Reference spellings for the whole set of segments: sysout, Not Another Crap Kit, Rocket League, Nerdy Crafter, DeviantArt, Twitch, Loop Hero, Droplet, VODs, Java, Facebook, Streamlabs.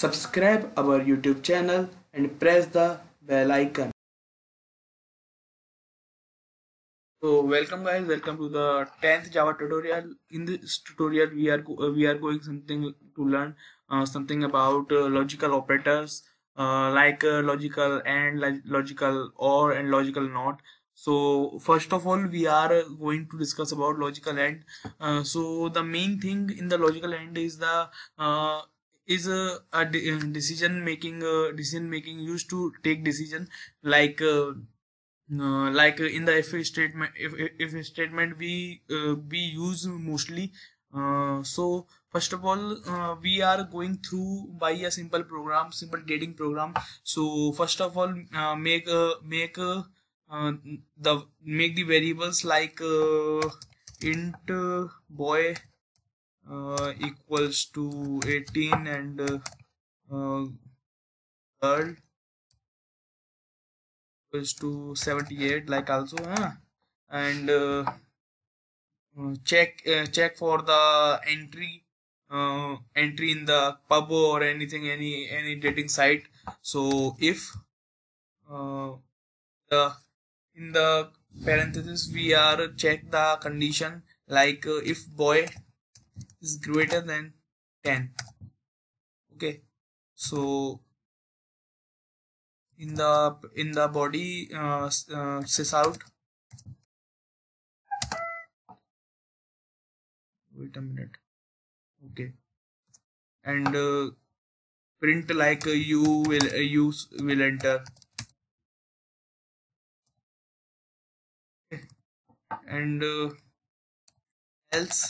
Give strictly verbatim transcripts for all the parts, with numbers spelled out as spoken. Subscribe our YouTube channel and press the bell icon. So welcome guys, welcome to the tenth Java tutorial. In this tutorial we are uh, we are going something to learn uh, something about uh, logical operators uh, like uh, logical and, logical or, and logical not. So first of all we are going to discuss about logical and. Uh, so the main thing in the logical and is the uh, is a, a decision making uh, decision making used to take decision like uh, uh, like in the if statement if if statement we uh, we use mostly. Uh, so first of all uh, we are going through by a simple program simple trading program. So first of all uh, make uh, make uh, uh, the make the variables like uh, int uh, boy Uh, equals to eighteen and uh, uh, girl equals to seventy-eight, like also huh? and uh, check uh, check for the entry uh, entry in the pub or anything any any dating site. So if uh, the in the parenthesis we are check the condition like uh, if boy is greater than ten. Okay, so in the in the body uh, uh, sysout. Wait a minute. Okay, and uh, print like uh, you will uh, you will enter. Okay. And uh, else.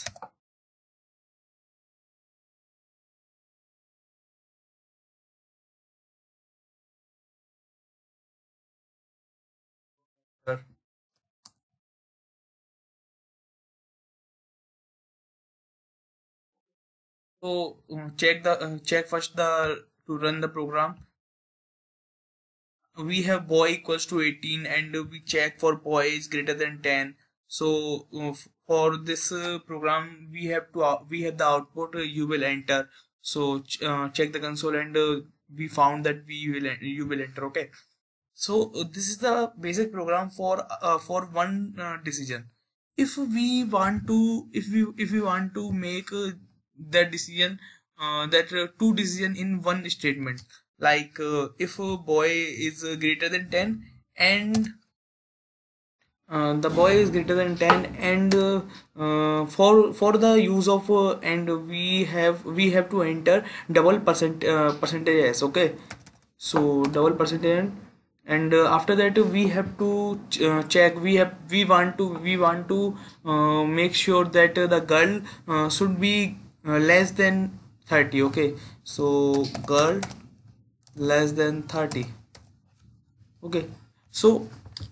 So check the uh, check first the to run the program. We have boy equals to eighteen and we check for boy is greater than ten. So uh, for this uh, program we have to uh, we have the output uh, you will enter. So ch uh, check the console and uh, we found that we will you will enter. Okay. So uh, this is the basic program for uh, for one uh, decision. If we want to if we if we want to make uh, that decision uh, that uh, two decision in one statement, like uh, if a boy is uh, greater than ten and uh, the boy is greater than ten and uh, uh, for for the use of uh, and we have we have to enter double percent uh, percentage s. Okay, so double percentage. And uh, after that we have to ch uh, check we have we want to we want to uh, make sure that uh, the girl uh, should be uh, less than thirty. Okay, so girl less than thirty. Okay, so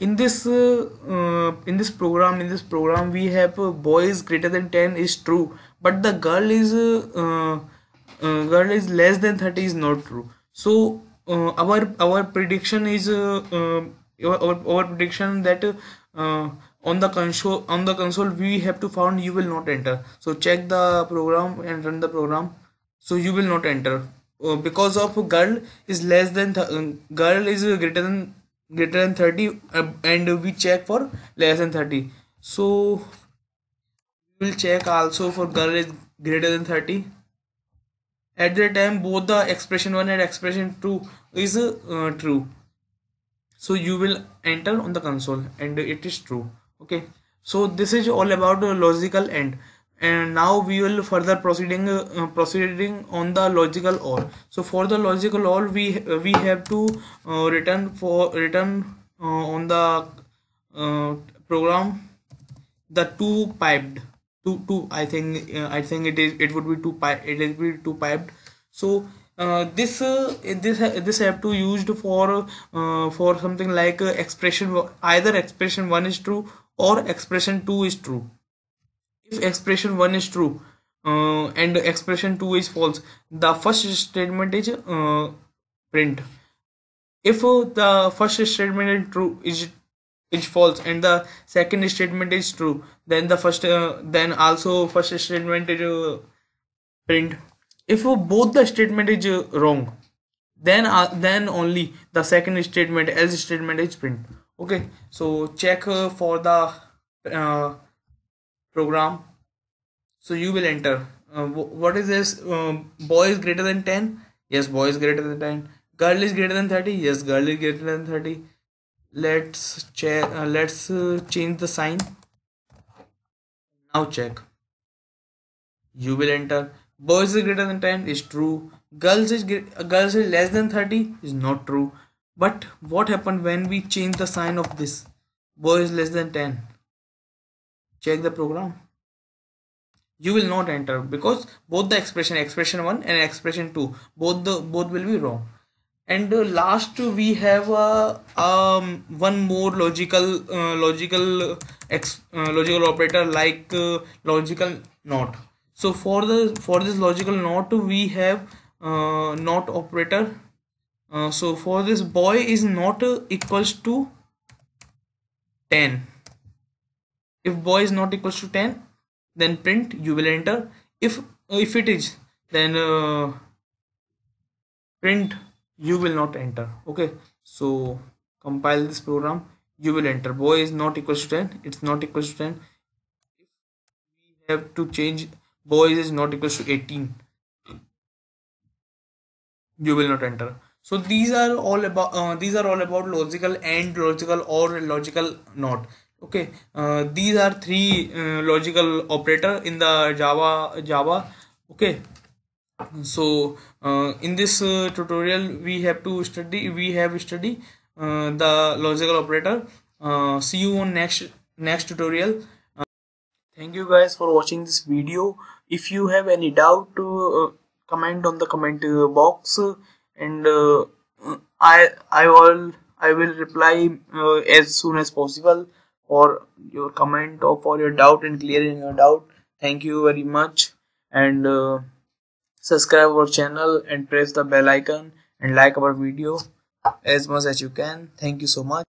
in this uh, uh, in this program in this program we have uh, boy is greater than ten is true, but the girl is uh, uh, uh, girl is less than thirty is not true. So Uh, our our prediction is uh, uh, our, our prediction that uh, on the console on the console we have to found you will not enter. So check the program and run the program. So you will not enter uh, because of girl is less than girl is greater than greater than thirty uh, and we check for less than thirty. So we will check also for girl is greater than thirty. At that time both the expression one and expression two is uh, true, so you will enter on the console and it is true. Okay, so this is all about the logical and and now we will further proceeding uh, proceeding on the logical or. So for the logical or we uh, we have to uh, return for return uh, on the uh, program the two piped Two, two. I think. Uh, I think it is. It would be two pipe. It will be two piped. So uh, this uh, this uh, this have to used for uh, for something like uh, expression. Either expression one is true or expression two is true. If expression one is true uh, and expression two is false, the first statement is uh, print. If uh, the first statement is true is is false and the second statement is true, then the first uh, then also first statement is uh, print. if both the statement is wrong, then uh, then only the second statement, else statement is print. Okay, so check for the uh, program. So you will enter uh, what is this, um, boy is greater than ten, yes boy is greater than ten, girl is greater than thirty, yes girl is greater than thirty. Let's check, uh, let's uh, change the sign. Now check, you will enter boys is greater than ten is true, girls is uh, girls is less than thirty is not true. But what happened when we change the sign of this? Boy is less than ten. Check the program. You will not enter because both the expression expression one and expression two, both the both will be wrong. And uh, last we have uh, um, one more logical uh, logical ex, uh, logical operator like uh, logical not. So for the for this logical not we have uh, not operator. Uh, so for this boy is not uh, equals to ten. If boy is not equals to ten, then print, you will enter. If uh, if it is, then uh, print, you will not enter. Okay, so compile this program, you will enter boy is not equals to ten, it's not equals to ten. We have to change boy is not equals to eighteen, you will not enter. So these are all about uh, these are all about logical and, logical or, logical not. Okay, uh, these are three uh, logical operator in the Java Java. Okay, so uh, in this uh, tutorial we have to study we have study uh, the logical operator. Uh, see you on next next tutorial. Uh, thank you guys for watching this video. If you have any doubt, uh, comment on the comment box. And uh, I I will I will reply uh, as soon as possible for your comment or for your doubt and clearing your doubt. Thank you very much, and uh, subscribe our channel and press the bell icon and like our video as much as you can. Thank you so much.